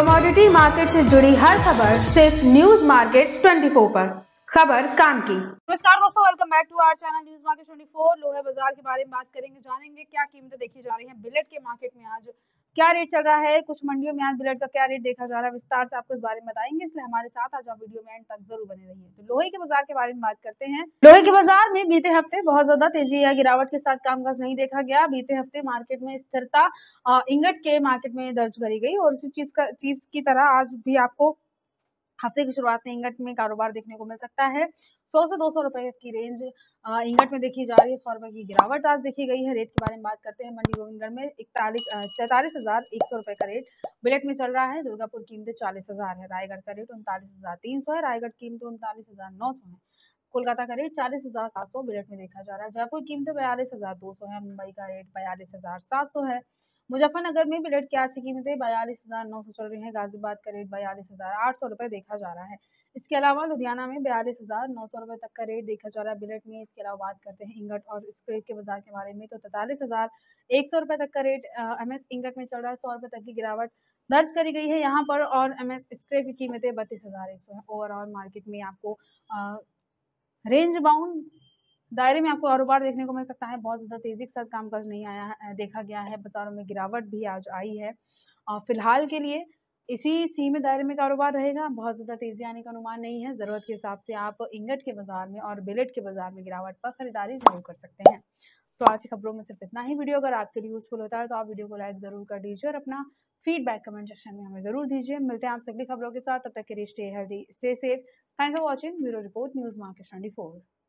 Commodity market से जुड़ी हर खबर सिर्फ न्यूज मार्केट 24 पर। खबर काम की। नमस्कार दोस्तों, welcome back to our channel news market 24। लोहे बाजार के बारे में बात करेंगे, जानेंगे क्या कीमतें देखी जा रही हैं, बिलेट के मार्केट में आज क्या रेट चल रहा है, कुछ मंडियों में आज बिलेट का क्या रेट देखा जा रहा है, विस्तार से आपको इस बारे में बताएंगे। इसलिए हमारे साथ आज आप वीडियो में एंड तक जरूर बने रहिए। तो लोहे के बाजार के बारे में बात करते हैं। लोहे के बाजार में बीते हफ्ते बहुत ज्यादा तेजी या गिरावट के साथ कामकाज नहीं देखा गया। बीते हफ्ते मार्केट में स्थिरता इंगट के मार्केट में दर्ज करी गई और उसी चीज की तरह आज भी आपको हफ्ते की शुरुआत में इंगट में कारोबार देखने को मिल सकता है। 100 से 200 रुपए की रेंज इंगट में देखी जा रही है। 100 रुपए की गिरावट आज देखी गई है। रेट के बारे में बात करते हैं। मंडी गोविंदगढ़ में 43,100 रुपए का रेट बिलेट में चल रहा है। दुर्गापुर कीमतें 40,000 है। रायगढ़ का रेट 39,300 है। रायगढ़ कीमतें 39,900 है। कोलकाता का रेट 40,700 बिलेट में देखा जा रहा है। जयपुर कीमतें 42,200 है। मुंबई का रेट 42,700 है। मुजफ्फरनगर में बिलेट की आज की कीमतें 42,900 चल रही है। गाजीबाद का रेट 42,800 रुपए देखा जा रहा है। इसके अलावा लुधियाना में 42,900 रुपए तक का रेट देखा जा रहा है बिलेट में। इसके अलावा बात करते हैं इंगट और स्क्रेप के बाजार के बारे में, तो 43,100 रुपए तक का रेट एमएस इंगट में चल रहा है। 100 रुपए तक की गिरावट दर्ज करी गई है यहाँ पर। और एमएस स्क्रेप की कीमतें 32,100 है। ओवरऑल मार्केट में आपको रेंज बाउंड दायरे में आपको कारोबार देखने को मिल सकता है। बहुत ज़्यादा तेज़ी के साथ कामकाज नहीं आया देखा गया है। बाज़ारों में गिरावट भी आज आई है। फिलहाल के लिए इसी सीमित दायरे में कारोबार रहेगा। बहुत ज़्यादा तेज़ी आने का अनुमान नहीं है। ज़रूरत के हिसाब से आप इंगट के बाज़ार में और बिलेट के बाज़ार में गिरावट पर खरीदारी जरूर कर सकते हैं। तो आज की खबरों में सिर्फ इतना ही। वीडियो अगर आपके लिए यूज़फुल होता है तो आप वीडियो को लाइक ज़रूर कर दीजिए और अपना फीडबैक कमेंट सेक्शन में हमें जरूर दीजिए। मिलते हैं आपसे अगली खबरों के साथ। तब तक के लिए stay healthy, stay safe. Thanks for watching. Bureau report, news market 24।